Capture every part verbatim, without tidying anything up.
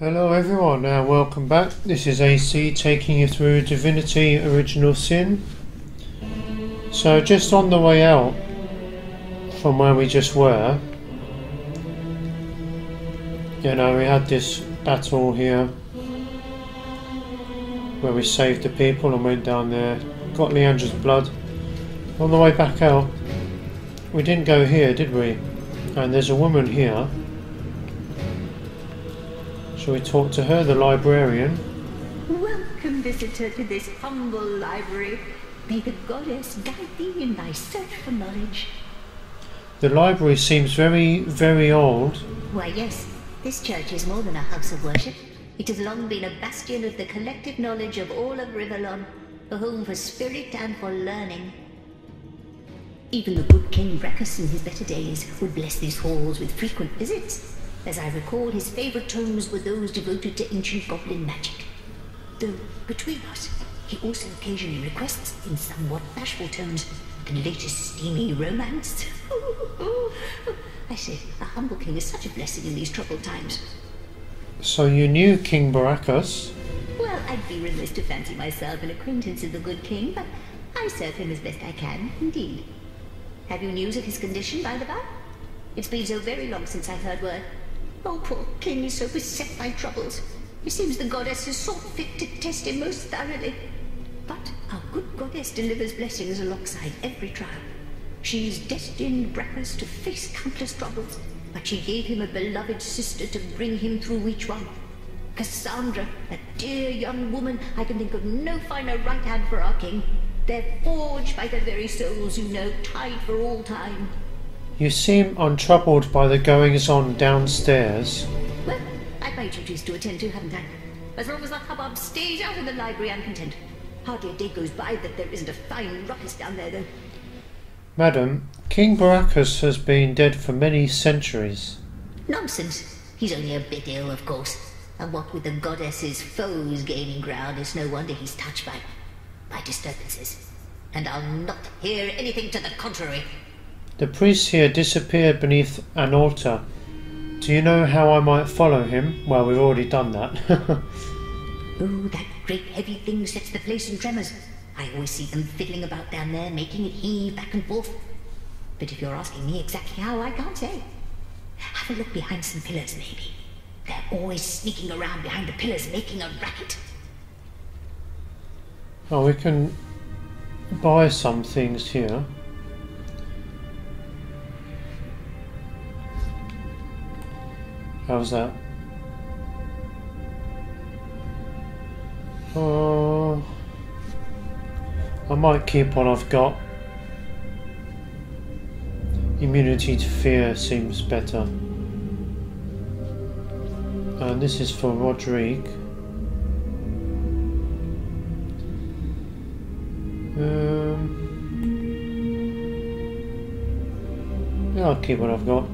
Hello everyone and welcome back. This is A C taking you through Divinity: Original Sin. So just on the way out from where we just were, you know, we had this battle here where we saved the people and went down there, got Leandra's blood. On the way back out, we didn't go here, did we? And there's a woman here. Shall we talk to her, the librarian? Welcome, visitor, to this humble library. May the goddess guide thee in thy search for knowledge. The library seems very, very old. Why, yes, this church is more than a house of worship. It has long been a bastion of the collective knowledge of all of Rivellon, a home for spirit and for learning. Even the good King Bracchus in his better days would bless these halls with frequent visits. As I recall, his favourite tomes were those devoted to ancient goblin magic. Though, between us, he also occasionally requests, in somewhat bashful tones, the latest steamy romance. I say, a humble king is such a blessing in these troubled times. So you knew King Bracchus? Well, I'd be remiss to fancy myself an acquaintance of the good king, but I serve him as best I can, indeed. Have you news of his condition, by the by? It's been so very long since I've heard word. Oh, poor king is so beset by troubles. It seems the goddess has sought fit to test him most thoroughly. But our good goddess delivers blessings alongside every trial. She is destined Bracchus to face countless troubles, but she gave him a beloved sister to bring him through each one. Cassandra, a dear young woman, I can think of no finer right hand for our king. They're forged by the very souls you know, tied for all time. You seem untroubled by the goings-on downstairs. Well, I've my duties to attend to, haven't I? As long as the hubbub stays out of the library, I'm content. Hardly a day goes by that there isn't a fine ruckus down there, though. Madam, King Bracchus has been dead for many centuries. Nonsense. He's only a bit ill, of course. And what with the goddess's foes gaining ground, it's no wonder he's touched by, by disturbances. And I'll not hear anything to the contrary. The priest here disappeared beneath an altar. Do you know how I might follow him? Well, we've already done that. Oh, that great heavy thing sets the place in tremors. I always see them fiddling about down there, making it heave back and forth. But if you're asking me exactly how, I can't say. Have a look behind some pillars, maybe. They're always sneaking around behind the pillars, making a racket. Oh, we can buy some things here. How's that? Oh, I might keep what I've got. Immunity to fear seems better. And this is for Rodrigue. Um, yeah, I'll keep what I've got.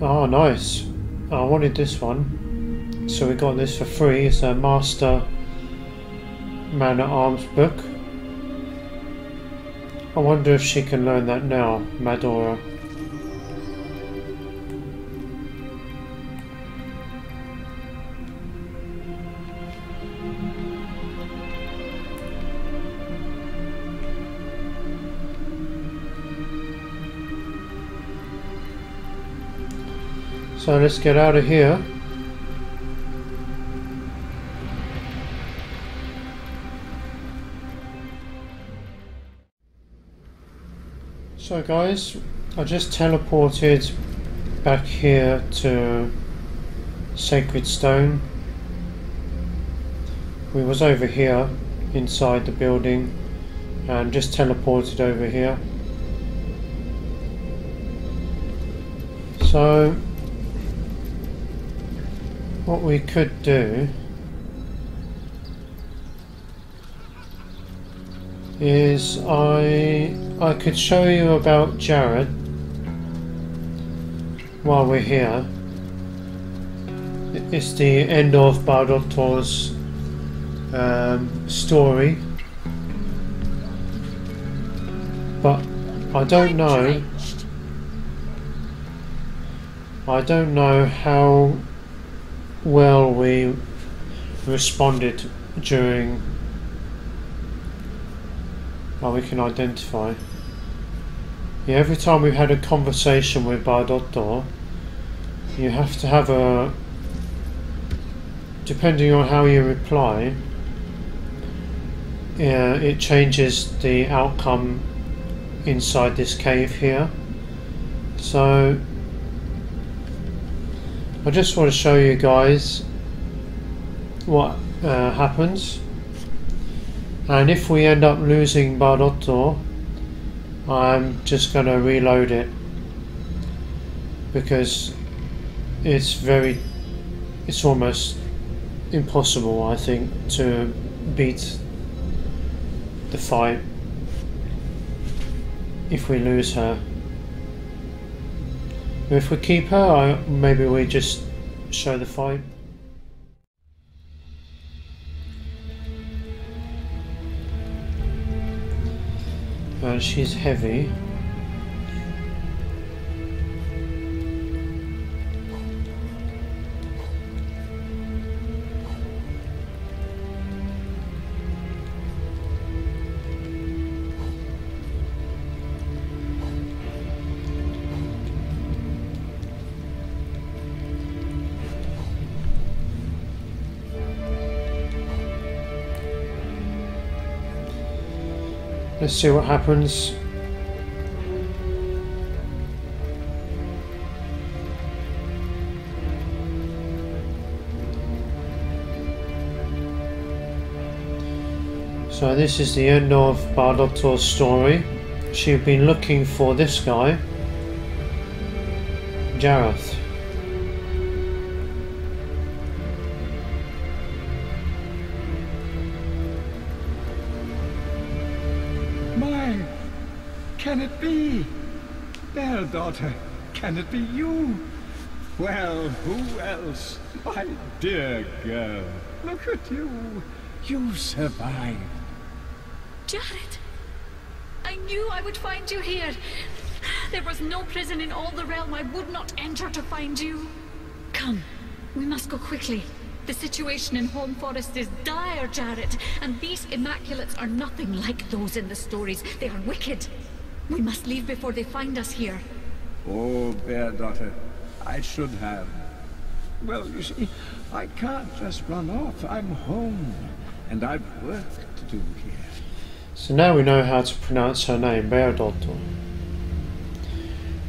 Oh, nice. I wanted this one. So we got this for free. It's a Master Man-at-Arms book. I wonder if she can learn that now, Madora. So let's get out of here. So guys, I just teleported back here to Sacred Stone. We was over here inside the building and just teleported over here. So what we could do is I I could show you about Jareth while we're here. It's the end of Bairdotr's um, story, but I don't know. I don't know how well we responded during. Oh, we can identify. Yeah, every time we've had a conversation with Bairdotr, you have to have a. Depending on how you reply, yeah, it changes the outcome inside this cave here. So I just want to show you guys what uh, happens, and if we end up losing Bairdotr, I'm just going to reload it because it's very it's almost impossible, I think, to beat the fight if we lose her. If we keep her, I, maybe we just show the fight. And she's heavy. Let's see what happens. So this is the end of Bairdotr story. She'd been looking for this guy, Jareth. Can it be? Bairdotr, can it be you? Well, who else? My dear girl, look at you. You survived. Jareth, I knew I would find you here. There was no prison in all the realm I would not enter to find you. Come, we must go quickly. The situation in Home Forest is dire, Jareth, and these Immaculates are nothing like those in the stories. They are wicked. We must leave before they find us here. Oh, Bairdotr, I should have. Well, you see, I can't just run off. I'm home, and I've work to do here. So now we know how to pronounce her name, Bairdotr.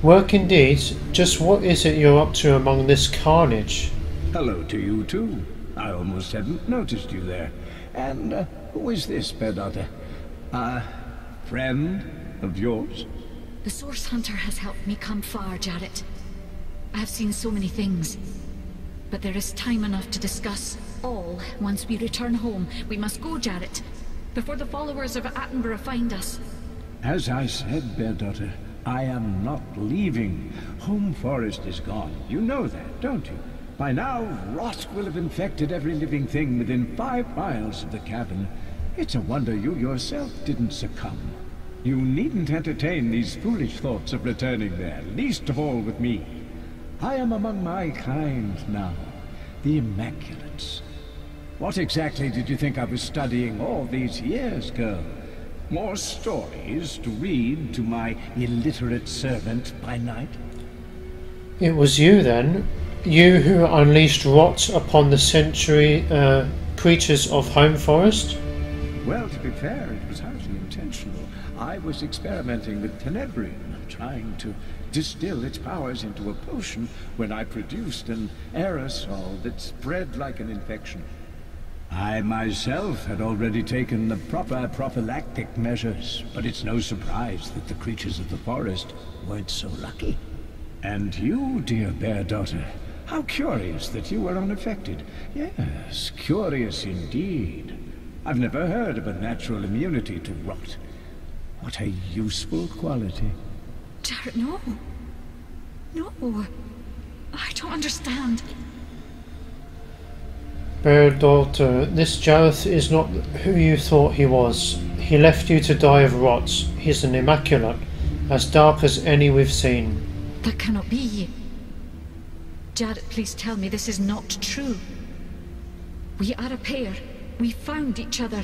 Work indeed. Just what is it you're up to among this carnage? Hello to you too. I almost hadn't noticed you there. And uh, who is this, Bairdotr? Uh, friend? Of yours? The Source Hunter has helped me come far, Jareth. I have seen so many things. But there is time enough to discuss all once we return home. We must go, Jareth, before the followers of Attenborough find us. As I said, Bairdotr, I am not leaving. Home Forest is gone. You know that, don't you? By now, Rosk will have infected every living thing within five miles of the cabin. It's a wonder you yourself didn't succumb. You needn't entertain these foolish thoughts of returning there, least of all with me. I am among my kind now, the Immaculates. What exactly did you think I was studying all these years, girl? More stories to read to my illiterate servant by night? It was you then, you who unleashed rot upon the century uh, creatures of Home Forest? Well, to be fair, it was hardly intentional. I was experimenting with Tenebrine, trying to distill its powers into a potion when I produced an aerosol that spread like an infection. I myself had already taken the proper prophylactic measures, but it's no surprise that the creatures of the forest weren't so lucky. And you, dear Bairdotr, how curious that you were unaffected. Yes, curious indeed. I've never heard of a natural immunity to rot. What a useful quality. Jareth, no. No. I don't understand. Bairdotr, this Jareth is not who you thought he was. He left you to die of rot. He's an Immaculate, as dark as any we've seen. That cannot be. Jareth, please tell me this is not true. We are a pair. We found each other.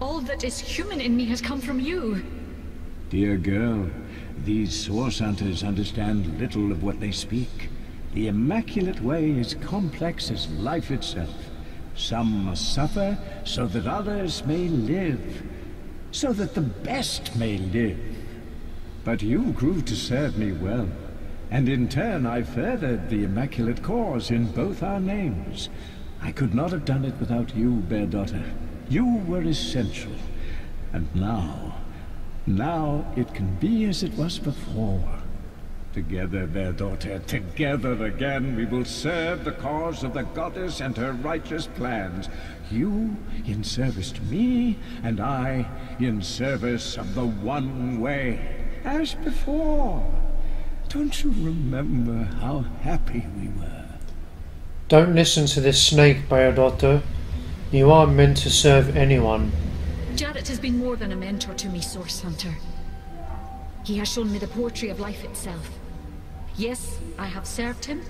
All that is human in me has come from you. Dear girl, these source hunters understand little of what they speak. The Immaculate Way is complex as life itself. Some must suffer so that others may live, so that the best may live. But you grew to serve me well, and in turn I furthered the Immaculate Cause in both our names. I could not have done it without you, Bairdotr. You were essential. And now, now it can be as it was before. Together, Bairdotr, together again we will serve the cause of the goddess and her righteous plans. You in service to me, and I in service of the one way, as before. Don't you remember how happy we were? Don't listen to this snake, Bairdotr. You aren't meant to serve anyone. Jareth has been more than a mentor to me, Source Hunter. He has shown me the poetry of life itself. Yes, I have served him,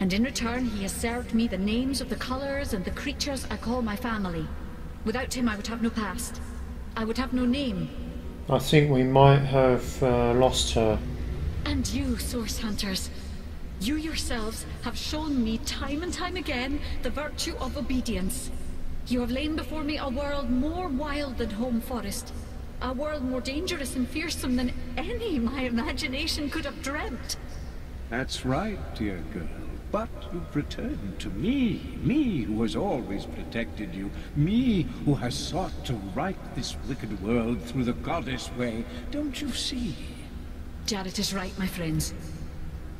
and in return he has served me the names of the colors and the creatures I call my family. Without him I would have no past. I would have no name. I think we might have uh, lost her. And you, Source Hunters, you yourselves have shown me time and time again the virtue of obedience. You have laid before me a world more wild than Home Forest. A world more dangerous and fearsome than any my imagination could have dreamt. That's right, dear girl. But you returned to me. Me who has always protected you. Me who has sought to right this wicked world through the goddess way. Don't you see? Jareth is right, my friends.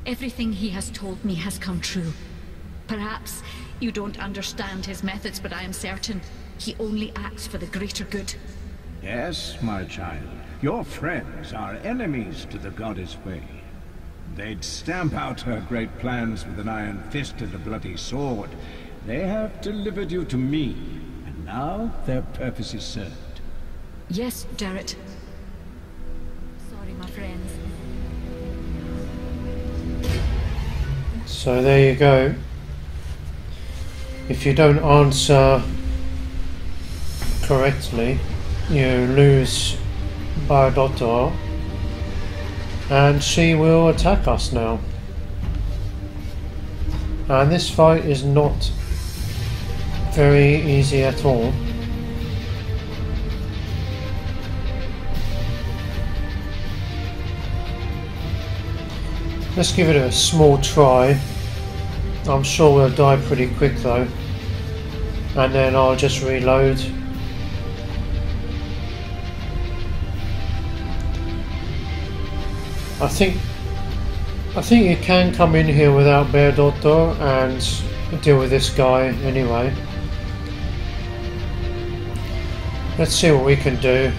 Everything he has told me has come true. Perhaps you don't understand his methods, but I am certain he only acts for the greater good. Yes, my child. Your friends are enemies to the goddess way. They'd stamp out her great plans with an iron fist and a bloody sword. They have delivered you to me, and now their purpose is served. Yes, Jareth. Sorry, my friends. So there you go. If you don't answer correctly, you lose Bairdotr, and she will attack us now. And this fight is not very easy at all. Let's give it a small try. I'm sure we'll die pretty quick though, and then I'll just reload. I think I think you can come in here without Bairdotr and deal with this guy anyway. Let's see what we can do.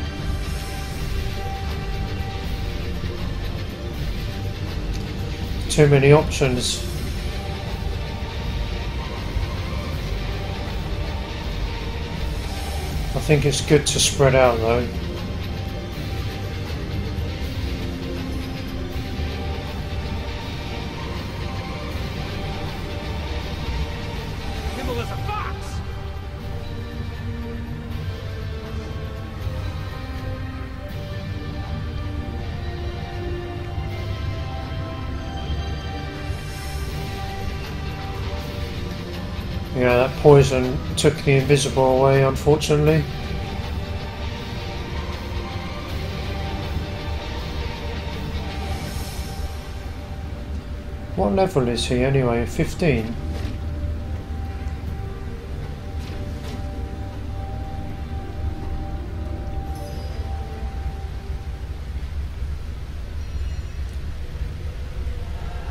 Too many options. I think it's good to spread out though. Yeah, that poison took the invisible away, unfortunately. What level is he anyway? fifteen?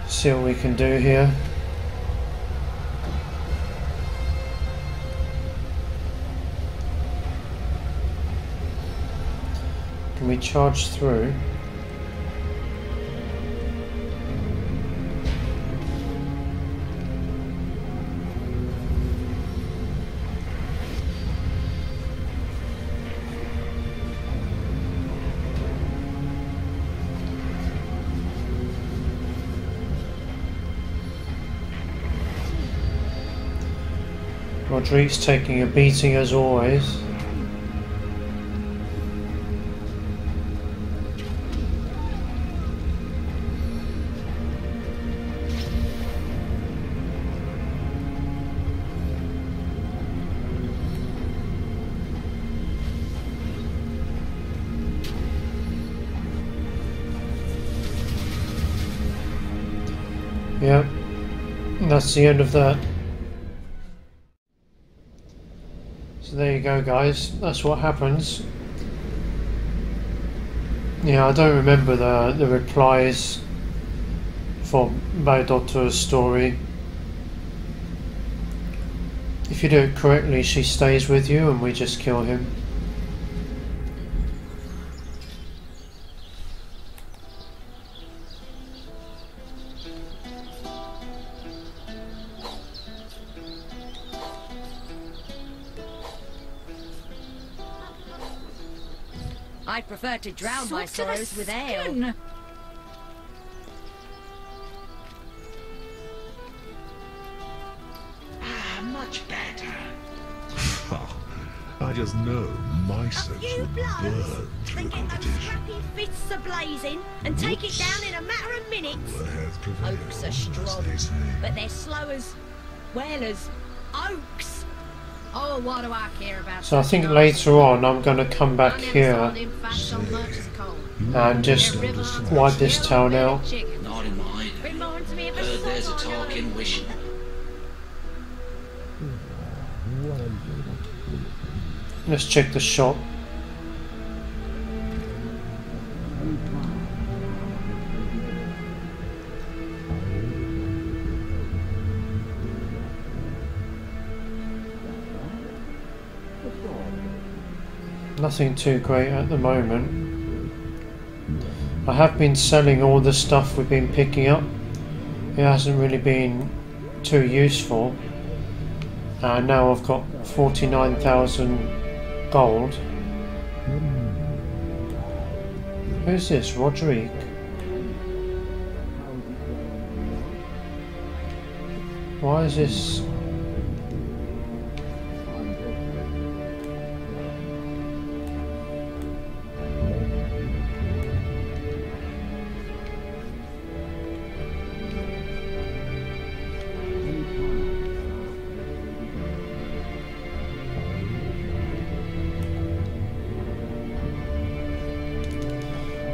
See what we can do here. Can we charge through? Rodrique's taking a beating as always. Yep, that's the end of that. So there you go guys, that's what happens. Yeah, I don't remember the, the replies for Bairdot's story. If you do it correctly, she stays with you and we just kill him. Prefer to drown my sorrows with ale. Ah, much better. I just know my sense would burn through the competition. Fists are blazing and Whoops. take it down in a matter of minutes. Oaks are strong, but they're slow as well as oaks. Oh, what do I care about? So I think later on I'm going to come back here and just wipe this town out. Not in mine. Heard there's a Tarkin wishing. Let's check the shop. Nothing too great at the moment. I have been selling all the stuff we've been picking up. It hasn't really been too useful. And now I've got forty-nine thousand gold. Who's this? Rodrigue? Why is this...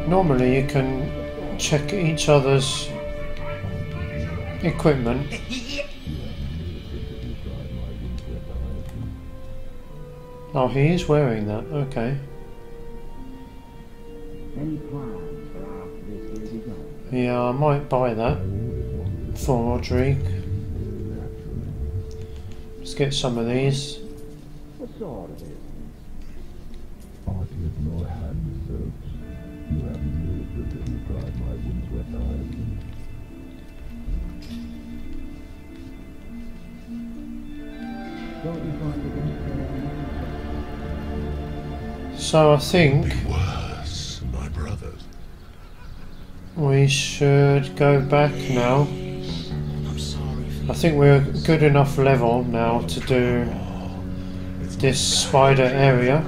Normally you can check each other's equipment. Oh, he is wearing that, okay. Yeah, I might buy that for Rodrigue. Let's get some of these. So I think worse, my brothers. We should go back now. I'm sorry. I think we're good enough level now to do this spider area.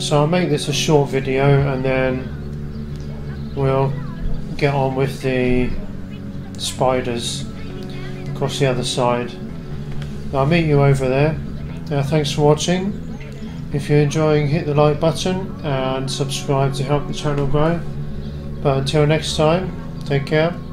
So I'll make this a short video and then we'll get on with the spiders across the other side. I'll meet you over there. Uh, thanks for watching. If you're enjoying, hit the like button and subscribe to help the channel grow. But until next time, take care.